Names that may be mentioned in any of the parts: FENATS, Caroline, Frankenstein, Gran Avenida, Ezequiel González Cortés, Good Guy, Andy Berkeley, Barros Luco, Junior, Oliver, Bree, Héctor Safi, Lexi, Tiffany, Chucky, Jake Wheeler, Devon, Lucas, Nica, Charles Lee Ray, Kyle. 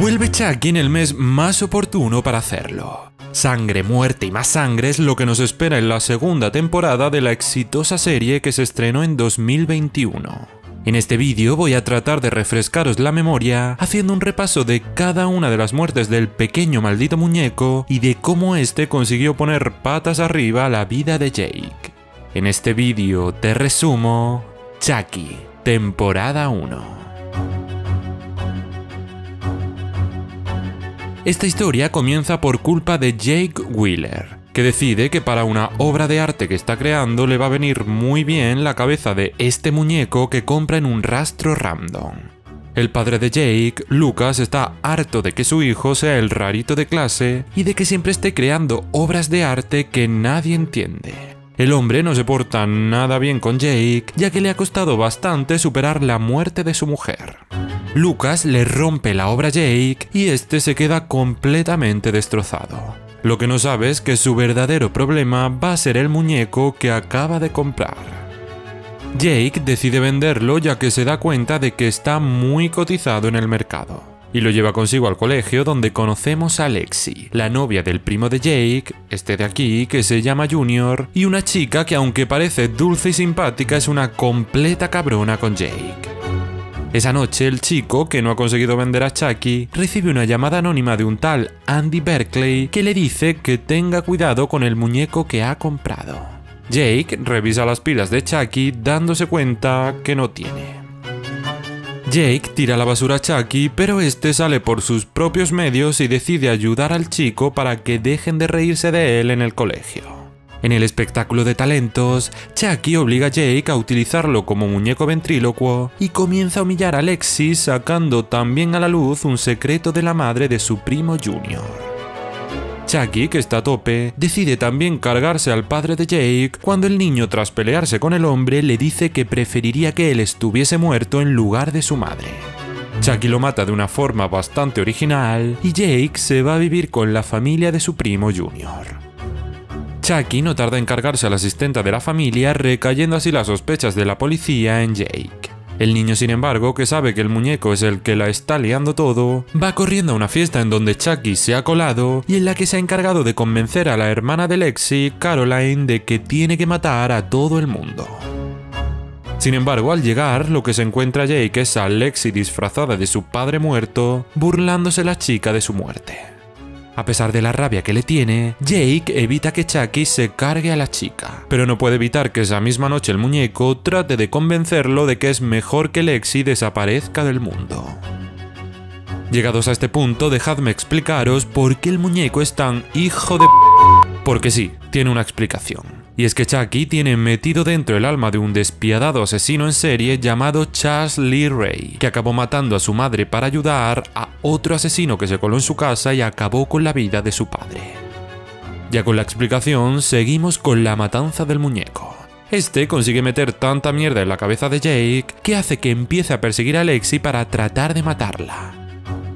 vuelve Chucky en el mes más oportuno para hacerlo. Sangre, muerte y más sangre es lo que nos espera en la segunda temporada de la exitosa serie que se estrenó en 2021. En este vídeo voy a tratar de refrescaros la memoria haciendo un repaso de cada una de las muertes del pequeño maldito muñeco y de cómo este consiguió poner patas arriba la vida de Jake. En este vídeo te resumo Chucky, temporada 1. Esta historia comienza por culpa de Jake Wheeler, que decide que para una obra de arte que está creando le va a venir muy bien la cabeza de este muñeco que compra en un rastro random. El padre de Jake, Lucas, está harto de que su hijo sea el rarito de clase y de que siempre esté creando obras de arte que nadie entiende. El hombre no se porta nada bien con Jake, ya que le ha costado bastante superar la muerte de su mujer. Lucas le rompe la obra a Jake y este se queda completamente destrozado. Lo que no sabe es que su verdadero problema va a ser el muñeco que acaba de comprar. Jake decide venderlo ya que se da cuenta de que está muy cotizado en el mercado. Y lo lleva consigo al colegio donde conocemos a Lexi, la novia del primo de Jake, este de aquí que se llama Junior, y una chica que aunque parece dulce y simpática es una completa cabrona con Jake. Esa noche, el chico, que no ha conseguido vender a Chucky, recibe una llamada anónima de un tal Andy Berkeley que le dice que tenga cuidado con el muñeco que ha comprado. Jake revisa las pilas de Chucky dándose cuenta que no tiene. Jake tira la basura a Chucky, pero este sale por sus propios medios y decide ayudar al chico para que dejen de reírse de él en el colegio. En el espectáculo de talentos, Chucky obliga a Jake a utilizarlo como muñeco ventrílocuo y comienza a humillar a Lexi sacando también a la luz un secreto de la madre de su primo Junior. Chucky, que está a tope, decide también cargarse al padre de Jake cuando el niño, tras pelearse con el hombre, le dice que preferiría que él estuviese muerto en lugar de su madre. Chucky lo mata de una forma bastante original y Jake se va a vivir con la familia de su primo Junior. Chucky no tarda en cargarse a la asistenta de la familia, recayendo así las sospechas de la policía en Jake. El niño, sin embargo, que sabe que el muñeco es el que la está liando todo, va corriendo a una fiesta en donde Chucky se ha colado y en la que se ha encargado de convencer a la hermana de Lexi, Caroline, de que tiene que matar a todo el mundo. Sin embargo, al llegar, lo que se encuentra Jake es a Lexi disfrazada de su padre muerto, burlándose la chica de su muerte. A pesar de la rabia que le tiene, Jake evita que Chucky se cargue a la chica, pero no puede evitar que esa misma noche el muñeco trate de convencerlo de que es mejor que Lexi desaparezca del mundo. Llegados a este punto, dejadme explicaros por qué el muñeco es tan hijo de p... Porque sí, tiene una explicación. Y es que Chucky tiene metido dentro el alma de un despiadado asesino en serie llamado Charles Lee Ray, que acabó matando a su madre para ayudar a otro asesino que se coló en su casa y acabó con la vida de su padre. Ya con la explicación, seguimos con la matanza del muñeco. Este consigue meter tanta mierda en la cabeza de Jake que hace que empiece a perseguir a Lexi para tratar de matarla.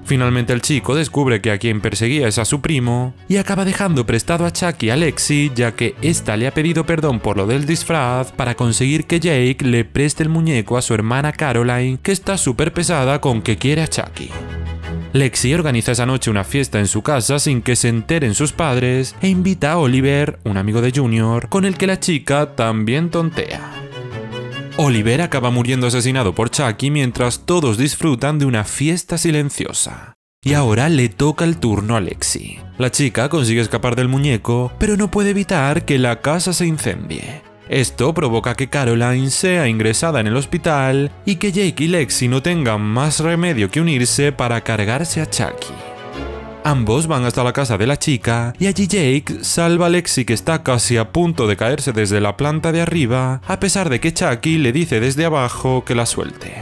Finalmente el chico descubre que a quien perseguía es a su primo y acaba dejando prestado a Chucky a Lexi, ya que ésta le ha pedido perdón por lo del disfraz para conseguir que Jake le preste el muñeco a su hermana Caroline, que está súper pesada con que quiere a Chucky. Lexi organiza esa noche una fiesta en su casa sin que se enteren sus padres e invita a Oliver, un amigo de Junior, con el que la chica también tontea. Oliver acaba muriendo asesinado por Chucky mientras todos disfrutan de una fiesta silenciosa. Y ahora le toca el turno a Lexi. La chica consigue escapar del muñeco, pero no puede evitar que la casa se incendie. Esto provoca que Caroline sea ingresada en el hospital y que Jake y Lexi no tengan más remedio que unirse para cargarse a Chucky. Ambos van hasta la casa de la chica y allí Jake salva a Lexi, que está casi a punto de caerse desde la planta de arriba, a pesar de que Chucky le dice desde abajo que la suelte.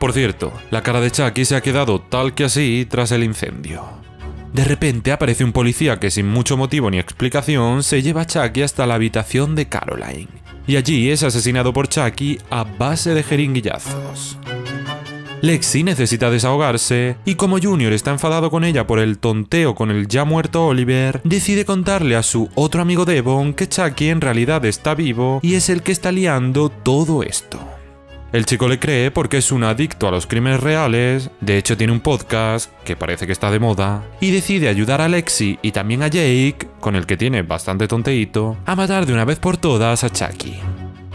Por cierto, la cara de Chucky se ha quedado tal que así tras el incendio. De repente aparece un policía que sin mucho motivo ni explicación se lleva a Chucky hasta la habitación de Caroline. Y allí es asesinado por Chucky a base de jeringuillazos. Lexi necesita desahogarse y como Junior está enfadado con ella por el tonteo con el ya muerto Oliver, decide contarle a su otro amigo Devon que Chucky en realidad está vivo y es el que está liando todo esto. El chico le cree porque es un adicto a los crímenes reales, de hecho tiene un podcast que parece que está de moda, y decide ayudar a Lexi y también a Jake, con el que tiene bastante tonteíto, a matar de una vez por todas a Chucky.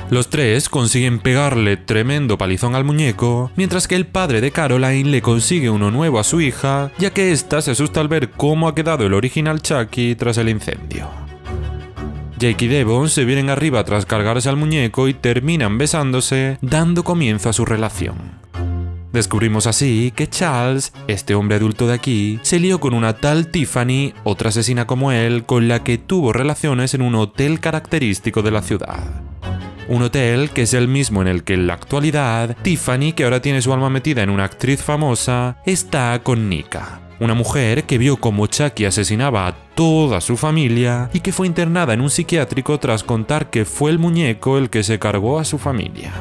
Los tres consiguen pegarle tremendo palizón al muñeco, mientras que el padre de Caroline le consigue uno nuevo a su hija, ya que ésta se asusta al ver cómo ha quedado el original Chucky tras el incendio. Jake y Devon se vienen arriba tras cargarse al muñeco y terminan besándose, dando comienzo a su relación. Descubrimos así que Charles, este hombre adulto de aquí, se lió con una tal Tiffany, otra asesina como él, con la que tuvo relaciones en un hotel característico de la ciudad. Un hotel que es el mismo en el que en la actualidad, Tiffany, que ahora tiene su alma metida en una actriz famosa, está con Nica, una mujer que vio cómo Chucky asesinaba a toda su familia y que fue internada en un psiquiátrico tras contar que fue el muñeco el que se cargó a su familia.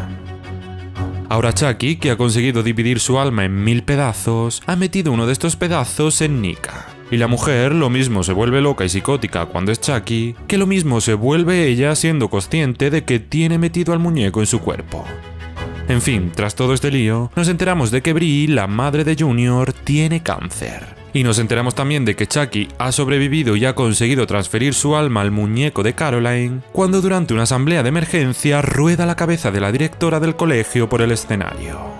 Ahora Chucky, que ha conseguido dividir su alma en 1000 pedazos, ha metido uno de estos pedazos en Nica. Y la mujer lo mismo se vuelve loca y psicótica cuando es Chucky, que lo mismo se vuelve ella siendo consciente de que tiene metido al muñeco en su cuerpo. En fin, tras todo este lío, nos enteramos de que Bree, la madre de Junior, tiene cáncer. Y nos enteramos también de que Chucky ha sobrevivido y ha conseguido transferir su alma al muñeco de Caroline, cuando durante una asamblea de emergencia rueda la cabeza de la directora del colegio por el escenario.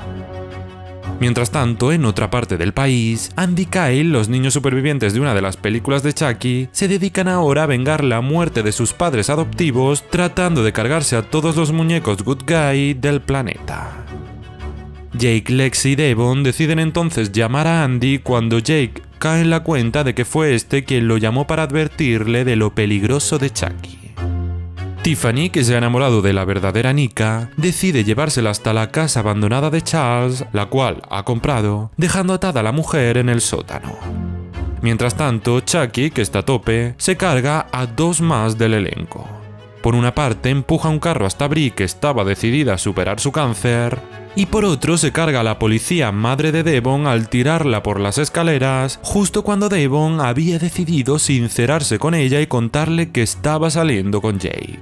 Mientras tanto, en otra parte del país, Andy y Kyle, los niños supervivientes de una de las películas de Chucky, se dedican ahora a vengar la muerte de sus padres adoptivos tratando de cargarse a todos los muñecos Good Guy del planeta. Jake, Lexi y Devon deciden entonces llamar a Andy cuando Jake cae en la cuenta de que fue este quien lo llamó para advertirle de lo peligroso de Chucky. Tiffany, que se ha enamorado de la verdadera Nica, decide llevársela hasta la casa abandonada de Charles, la cual ha comprado, dejando atada a la mujer en el sótano. Mientras tanto, Chucky, que está a tope, se carga a dos más del elenco. Por una parte, empuja un carro hasta Bree, que estaba decidida a superar su cáncer, y por otro se carga a la policía madre de Devon al tirarla por las escaleras, justo cuando Devon había decidido sincerarse con ella y contarle que estaba saliendo con Jake.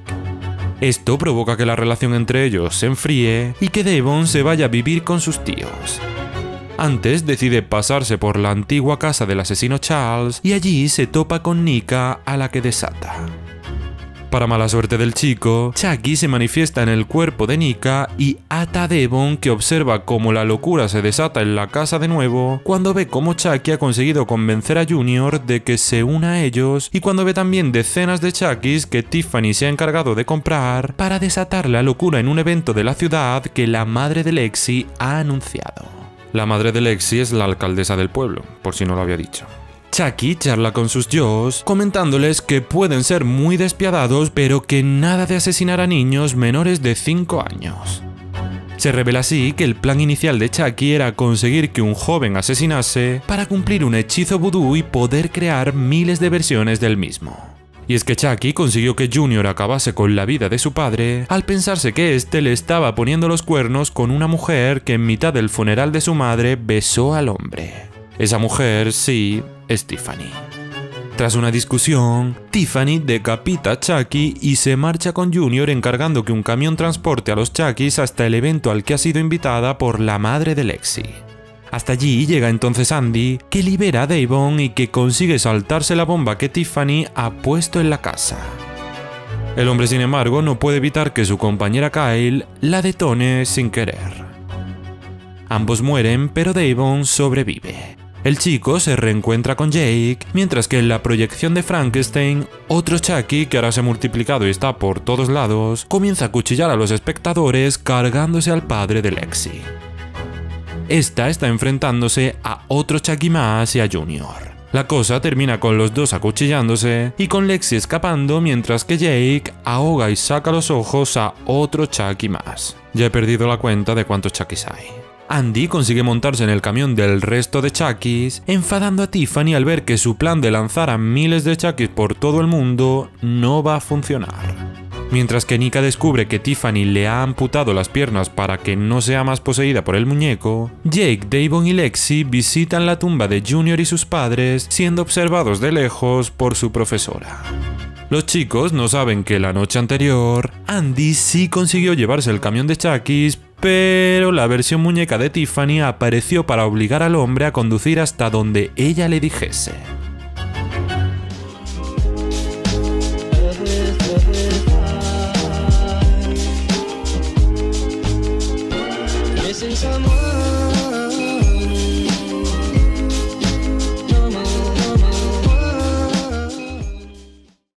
Esto provoca que la relación entre ellos se enfríe y que Devon se vaya a vivir con sus tíos. Antes decide pasarse por la antigua casa del asesino Charles y allí se topa con Nica, a la que desata. Para mala suerte del chico, Chucky se manifiesta en el cuerpo de Nica y ata a Devon, que observa cómo la locura se desata en la casa de nuevo cuando ve cómo Chucky ha conseguido convencer a Junior de que se una a ellos y cuando ve también decenas de Chuckys que Tiffany se ha encargado de comprar para desatar la locura en un evento de la ciudad que la madre de Lexi ha anunciado. La madre de Lexi es la alcaldesa del pueblo, por si no lo había dicho. Chucky charla con sus yo's, comentándoles que pueden ser muy despiadados, pero que nada de asesinar a niños menores de 5 años. Se revela así que el plan inicial de Chucky era conseguir que un joven asesinase para cumplir un hechizo vudú y poder crear miles de versiones del mismo. Y es que Chucky consiguió que Junior acabase con la vida de su padre al pensarse que este le estaba poniendo los cuernos con una mujer que en mitad del funeral de su madre besó al hombre. Esa mujer, sí, es Tiffany. Tras una discusión, Tiffany decapita a Chucky y se marcha con Junior, encargando que un camión transporte a los Chuckys hasta el evento al que ha sido invitada por la madre de Lexi. Hasta allí llega entonces Andy, que libera a Devon y que consigue saltarse la bomba que Tiffany ha puesto en la casa. El hombre, sin embargo, no puede evitar que su compañera Kyle la detone sin querer. Ambos mueren, pero Devon sobrevive. El chico se reencuentra con Jake, mientras que en la proyección de Frankenstein, otro Chucky, que ahora se ha multiplicado y está por todos lados, comienza a acuchillar a los espectadores cargándose al padre de Lexi. Esta está enfrentándose a otro Chucky más y a Junior. La cosa termina con los dos acuchillándose y con Lexi escapando, mientras que Jake ahoga y saca los ojos a otro Chucky más. Ya he perdido la cuenta de cuántos Chuckys hay. Andy consigue montarse en el camión del resto de Chuckys, enfadando a Tiffany al ver que su plan de lanzar a miles de Chuckys por todo el mundo no va a funcionar. Mientras que Nica descubre que Tiffany le ha amputado las piernas para que no sea más poseída por el muñeco, Jake, Devon y Lexi visitan la tumba de Junior y sus padres, siendo observados de lejos por su profesora. Los chicos no saben que la noche anterior, Andy sí consiguió llevarse el camión de Chuckys, Pero la versión muñeca de Tiffany apareció para obligar al hombre a conducir hasta donde ella le dijese.